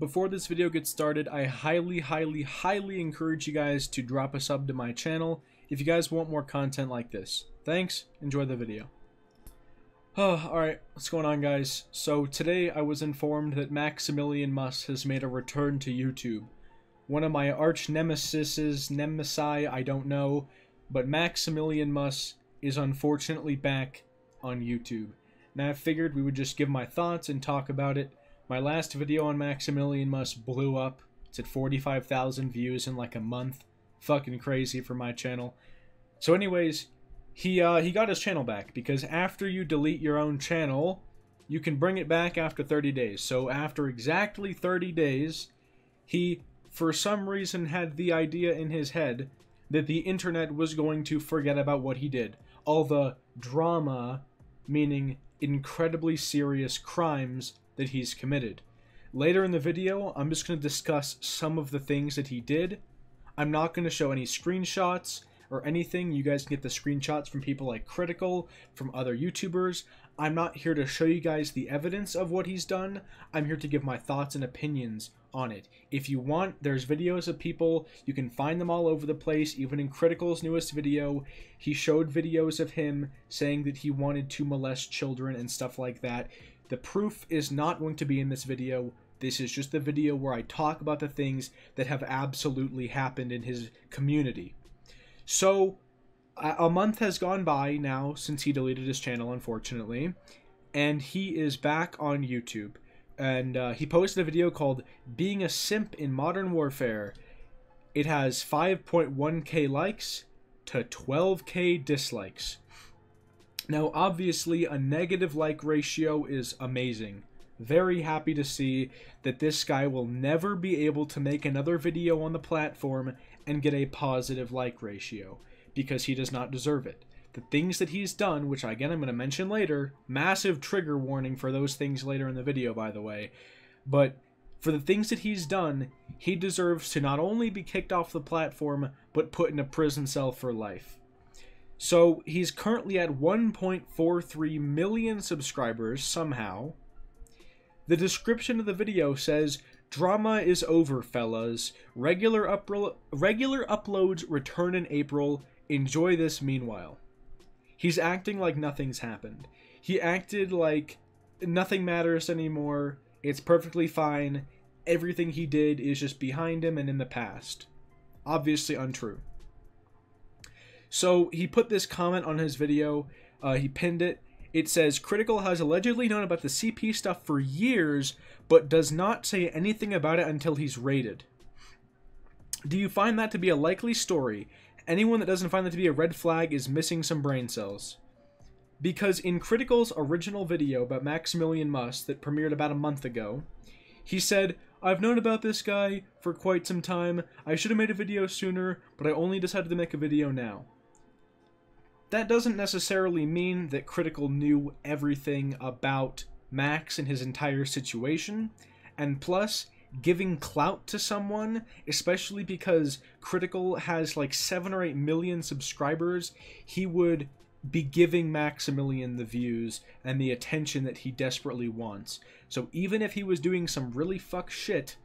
Before this video gets started, I highly encourage you guys to drop a sub to my channel if you guys want more content like this. Thanks, enjoy the video. Alright, what's going on, guys? So today I was informed that MaximilianMus has made a return to YouTube. One of my arch nemesi, I don't know, but MaximilianMus is unfortunately back on YouTube. Now I figured we would just give my thoughts and talk about it. My last video on MaximilianMus blew up. It's at 45,000 views in like a month. Fucking crazy for my channel. So anyways, he got his channel back, because after you delete your own channel, you can bring it back after 30 days. So after exactly 30 days, he for some reason had the idea in his head that the internet was going to forget about what he did. All the drama, meaning incredibly serious crimes that he's committed. Later in the video, I'm just going to discuss some of the things that he did. I'm not going to show any screenshots or anything. You guys can get the screenshots from people like Critical, from other YouTubers. I'm not here to show you guys the evidence of what he's done. I'm here to give my thoughts and opinions on it. If you want, there's videos of people. You can find them all over the place. Even in Critical's newest video, he showed videos of him saying that he wanted to molest children and stuff like that. The proof is not going to be in this video. This is just the video where I talk about the things that have absolutely happened in his community. So, a month has gone by now since he deleted his channel, unfortunately, and he is back on YouTube. And he posted a video called Being a Simp in Modern Warfare. It has 5.1k likes to 12k dislikes. Now, obviously, a negative like ratio is amazing. Very happy to see that this guy will never be able to make another video on the platform and get a positive like ratio, because he does not deserve it. The things that he's done, which again I'm going to mention later, massive trigger warning for those things later in the video, by the way, but for the things that he's done, he deserves to not only be kicked off the platform, but put in a prison cell for life. So he's currently at 1.43 million subscribers somehow. The description of the video says, "Drama is over, fellas. Regular uploads return in April. Enjoy this meanwhile." He's acting like nothing's happened. He acted like nothing matters anymore. It's perfectly fine. Everything he did is just behind him and in the past. Obviously untrue. So he put this comment on his video, he pinned it. It says, "Critical has allegedly known about the CP stuff for years, but does not say anything about it until he's raided. Do you find that to be a likely story? Anyone that doesn't find that to be a red flag is missing some brain cells." Because in Critical's original video about MaximilianMus that premiered about a month ago, he said, "I've known about this guy for quite some time. I should have made a video sooner, but I only decided to make a video now." That doesn't necessarily mean that Critical knew everything about Max and his entire situation, and plus, giving clout to someone, especially because Critical has like 7 or 8 million subscribers, he would be giving Maximilian the views and the attention that he desperately wants. So even if he was doing some really fuck shit,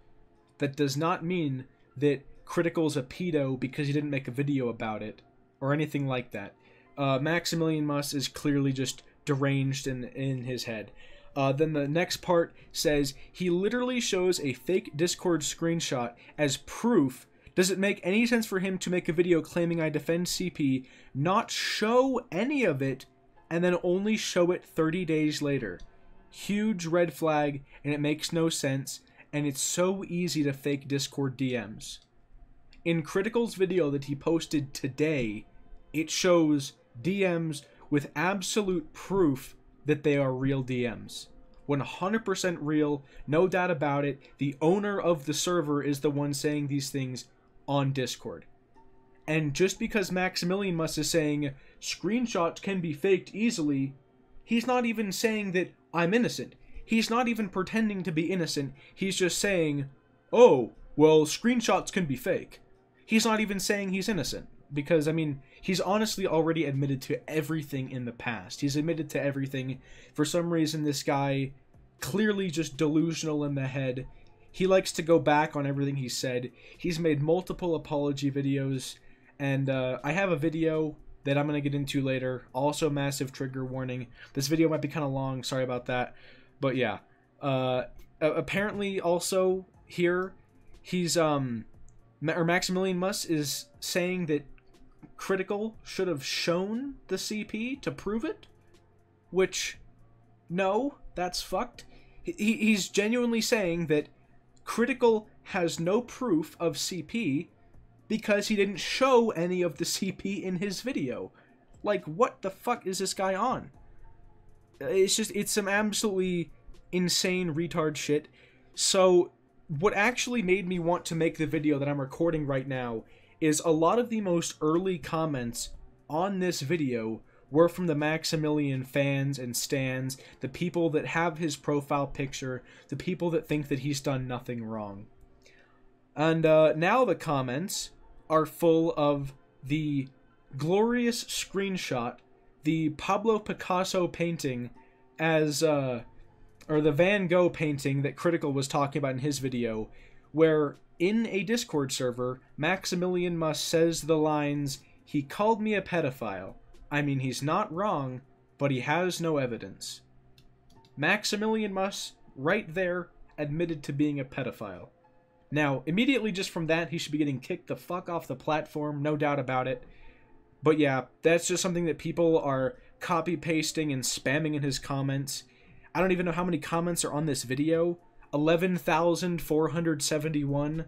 that does not mean that Critical's a pedo because he didn't make a video about it, or anything like that. MaximilianMus is clearly just deranged in his head. Then the next part says, "He literally shows a fake Discord screenshot as proof. Does it make any sense for him to make a video claiming I defend CP, not show any of it, and then only show it 30 days later?" Huge red flag, and it makes no sense, and it's so easy to fake Discord DMs. In Critical's video that he posted today, it shows DMs with absolute proof that they are real DMs. 100% real, no doubt about it. The owner of the server is the one saying these things on Discord. And just because MaximilianMus is saying screenshots can be faked easily, he's not even saying that I'm innocent. He's not even pretending to be innocent. He's just saying, "Oh, well, screenshots can be fake." He's not even saying he's innocent. Because, I mean, he's honestly already admitted to everything in the past. He's admitted to everything. For some reason, this guy, clearly just delusional in the head. He likes to go back on everything he said. He's made multiple apology videos, and I have a video that I'm going to get into later. Also, massive trigger warning. This video might be kind of long. Sorry about that. But yeah. Apparently, also here, he's MaximilianMus is saying that Critical should have shown the CP to prove it, which, no, that's fucked. He's genuinely saying that Critical has no proof of CP because he didn't show any of the CP in his video. Like, what the fuck is this guy on? It's just, it's some absolutely insane retard shit. So, what actually made me want to make the video that I'm recording right now is a lot of the most early comments on this video were from the Maximilian fans and stans, the people that have his profile picture, the people that think that he's done nothing wrong. And now the comments are full of the glorious screenshot, the Pablo Picasso painting as, or the Van Gogh painting that Critical was talking about in his video, where in a Discord server, MaximilianMus says the lines, "He called me a pedophile. I mean, he's not wrong, but he has no evidence." MaximilianMus, right there, admitted to being a pedophile. Now, immediately just from that, he should be getting kicked the fuck off the platform, no doubt about it. But yeah, that's just something that people are copy-pasting and spamming in his comments. I don't even know how many comments are on this video. 11,471.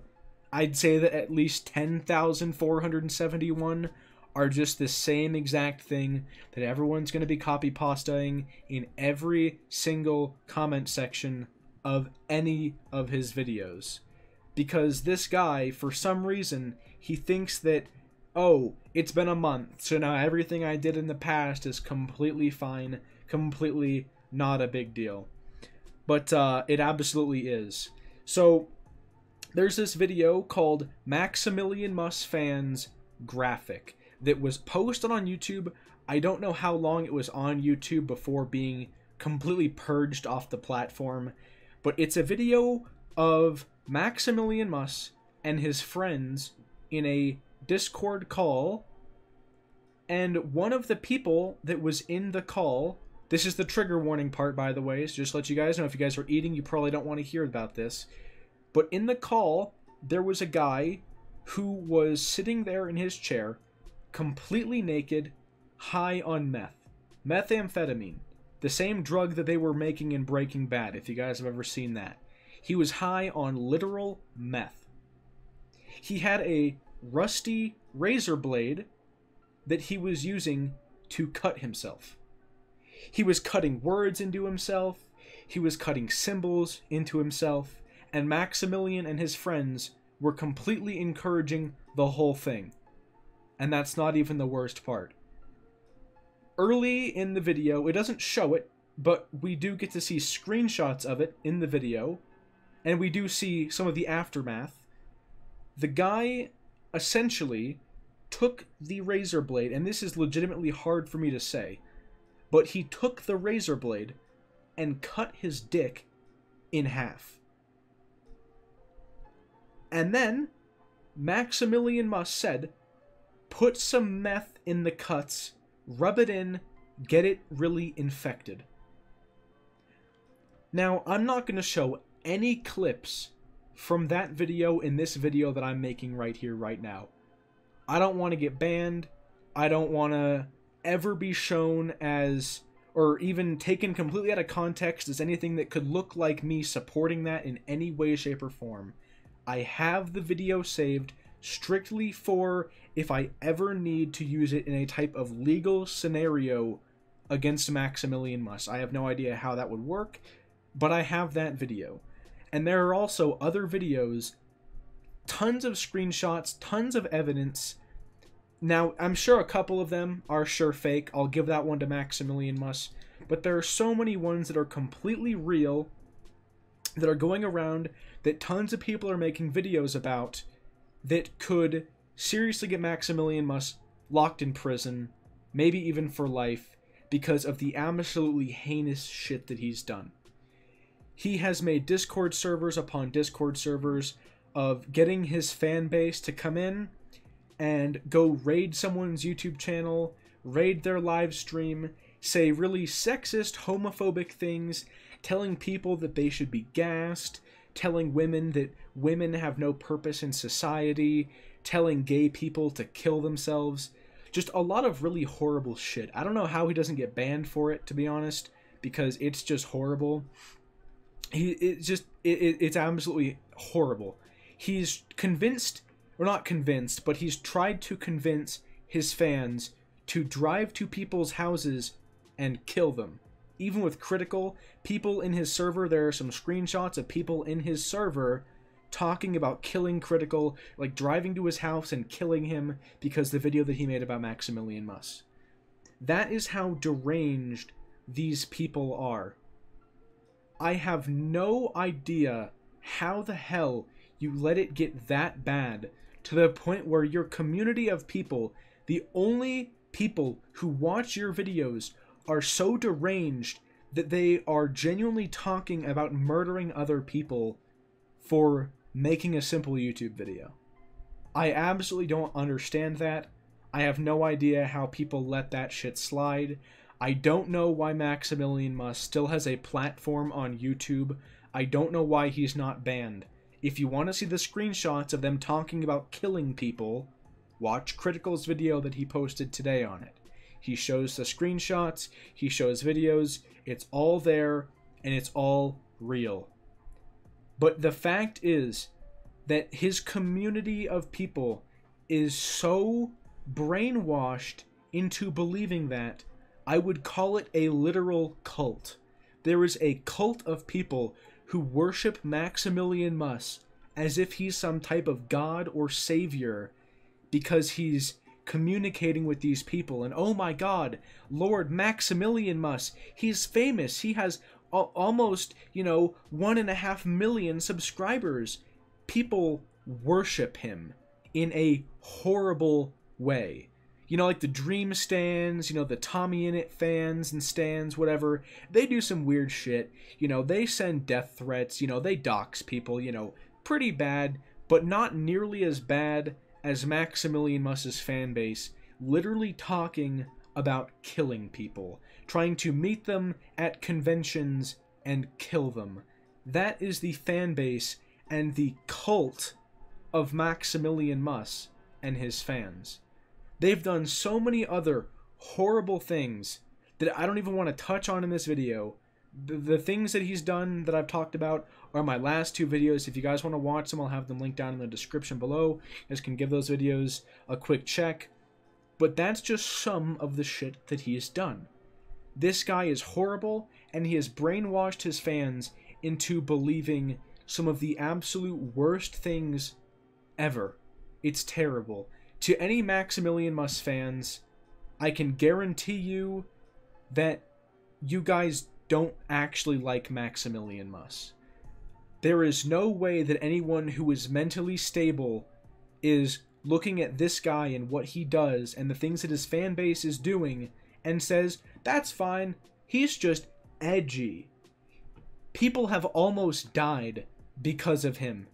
I'd say that at least 10,471 are just the same exact thing that everyone's going to be copy-pasting in every single comment section of any of his videos. Because this guy, for some reason, he thinks that, oh, it's been a month, so now everything I did in the past is completely fine, completely not a big deal. But it absolutely is. So, there's this video called MaximilianMus Fans Graphic that was posted on YouTube. I don't know how long it was on YouTube before being completely purged off the platform, but it's a video of MaximilianMus and his friends in a Discord call, and one of the people that was in the call, this is the trigger warning part, by the way, so just let you guys know if you guys are eating, you probably don't want to hear about this, but in the call, there was a guy who was sitting there in his chair, completely naked, high on meth. Methamphetamine. The same drug that they were making in Breaking Bad, if you guys have ever seen that. He was high on literal meth. He had a rusty razor blade that he was using to cut himself. He was cutting words into himself. He was cutting symbols into himself. And Maximilian and his friends were completely encouraging the whole thing. And that's not even the worst part. Early in the video, it doesn't show it, but we do get to see screenshots of it in the video, and we do see some of the aftermath. The guy essentially took the razor blade, and this is legitimately hard for me to say, but he took the razor blade and cut his dick in half. And then MaximilianMus said, "Put some meth in the cuts, rub it in, get it really infected." Now, I'm not going to show any clips from that video in this video that I'm making right here, right now. I don't want to get banned. I don't want to ever be shown as, or even taken completely out of context as anything that could look like me supporting that in any way, shape, or form. I have the video saved strictly for if I ever need to use it in a type of legal scenario against MaximilianMus. I have no idea how that would work, but I have that video. And there are also other videos, tons of screenshots, tons of evidence. Now, I'm sure a couple of them are sure fake. I'll give that one to MaximilianMus. But there are so many ones that are completely real, that are going around, that tons of people are making videos about, that could seriously get MaximilianMus locked in prison, maybe even for life, because of the absolutely heinous shit that he's done. He has made Discord servers upon Discord servers of getting his fan base to come in and go raid someone's YouTube channel, raid their live stream, say really sexist, homophobic things, telling people that they should be gassed, telling women that women have no purpose in society, telling gay people to kill themselves. Just a lot of really horrible shit. I don't know how he doesn't get banned for it, to be honest, because it's just horrible. It's absolutely horrible. He's convinced, or not convinced, but he's tried to convince his fans to drive to people's houses and kill them. Even with Critical, people in his server, there are some screenshots of people in his server talking about killing Critical, like driving to his house and killing him because the video that he made about MaximilianMus. That is how deranged these people are. I have no idea how the hell you let it get that bad to the point where your community of people, the only people who watch your videos, are so deranged that they are genuinely talking about murdering other people for making a simple YouTube video. I absolutely don't understand that. I have no idea how people let that shit slide. I don't know why MaximilianMus still has a platform on YouTube. I don't know why he's not banned. If you want to see the screenshots of them talking about killing people, watch Critical's video that he posted today on it. He shows the screenshots, he shows videos, it's all there, and it's all real. But the fact is that his community of people is so brainwashed into believing that, I would call it a literal cult. There is a cult of people who worship MaximilianMus as if he's some type of god or savior because he's communicating with these people. And oh my god, Lord MaximilianMus, he's famous, he has almost, 1.5 million subscribers. People worship him in a horrible way. Like the Dream Stands, the Tommy In It fans and stands, whatever. They do some weird shit. They send death threats, they dox people, pretty bad, but not nearly as bad as MaximilianMus's fan base, literally talking about killing people, trying to meet them at conventions and kill them. That is the fan base and the cult of MaximilianMus and his fans. They've done so many other horrible things that I don't even want to touch on in this video. The things that he's done that I've talked about are my last two videos. If you guys want to watch them, I'll have them linked down in the description below. You guys can give those videos a quick check. But that's just some of the shit that he's done. This guy is horrible, and he has brainwashed his fans into believing some of the absolute worst things ever. It's terrible. To any MaximilianMus fans, I can guarantee you that you guys don't actually like MaximilianMus. There is no way that anyone who is mentally stable is looking at this guy and what he does and the things that his fan base is doing and says, that's fine, he's just edgy. People have almost died because of him.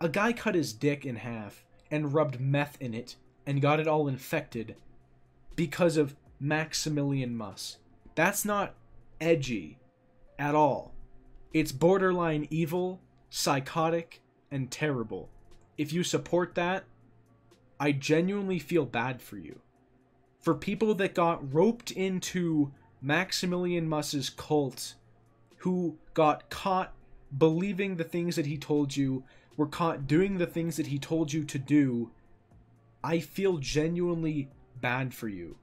A guy cut his dick in half and rubbed meth in it and got it all infected because of MaximilianMus. That's not edgy at all. It's borderline evil, psychotic, and terrible. If you support that, I genuinely feel bad for you. For people that got roped into MaximilianMus's cult, who got caught believing the things that he told you, were caught doing the things that he told you to do, I feel genuinely bad for you.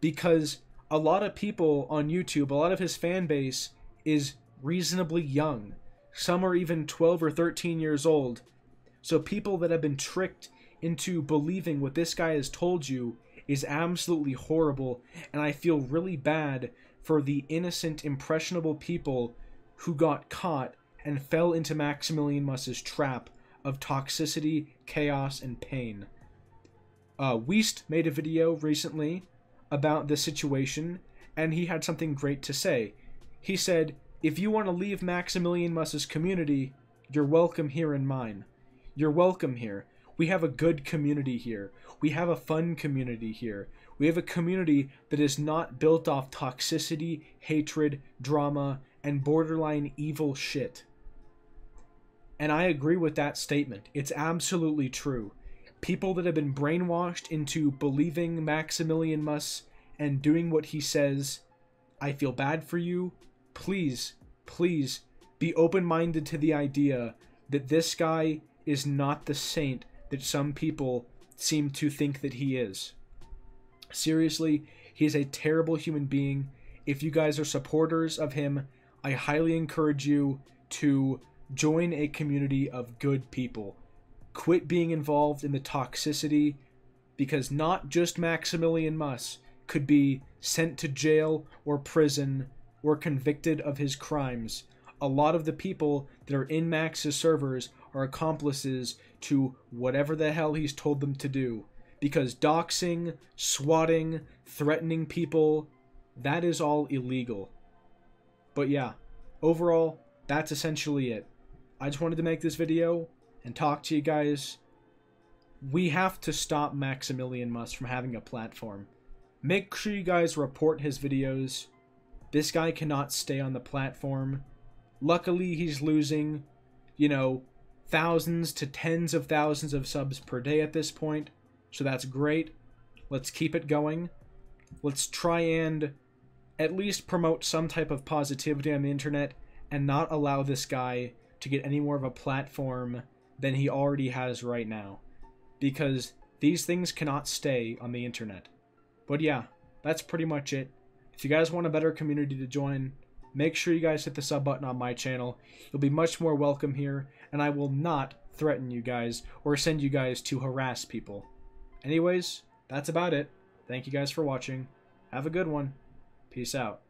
Because a lot of people on YouTube, a lot of his fan base is reasonably young. Some are even 12 or 13 years old. So people that have been tricked into believing what this guy has told you is absolutely horrible, and I feel really bad for the innocent, impressionable people who got caught and fell into MaximilianMus's trap of toxicity, chaos, and pain. Weest made a video recently about this situation, and he had something great to say. He said, If you want to leave Maximilian Mus's community, you're welcome here in mine. You're welcome here. We have a good community here. We have a fun community here. We have a community that is not built off toxicity, hatred, drama, and borderline evil shit. And I agree with that statement. It's absolutely true. People that have been brainwashed into believing Maximilian Muss and doing what he says, I feel bad for you. Please, please be open-minded to the idea that this guy is not the saint that some people seem to think that he is. Seriously, he is a terrible human being. If you guys are supporters of him, I highly encourage you to join a community of good people. Quit being involved in the toxicity, because not just Maximilian Muss could be sent to jail or prison or convicted of his crimes. A lot of the people that are in Max's servers are accomplices to whatever the hell he's told them to do. Because doxing, swatting, threatening people, that is all illegal. But yeah, overall, that's essentially it. I just wanted to make this video and talk to you guys. We have to stop Maximilian Muss from having a platform. Make sure you guys report his videos. This guy cannot stay on the platform. Luckily, he's losing, you know, thousands to tens of thousands of subs per day at this point. So that's great. Let's keep it going. Let's try and at least promote some type of positivity on the internet and not allow this guy to get any more of a platform than he already has right now, because these things cannot stay on the internet. But yeah, that's pretty much it. If you guys want a better community to join, make sure you guys hit the sub button on my channel. You'll be much more welcome here, and I will not threaten you guys or send you guys to harass people. Anyways, that's about it. Thank you guys for watching. Have a good one. Peace out.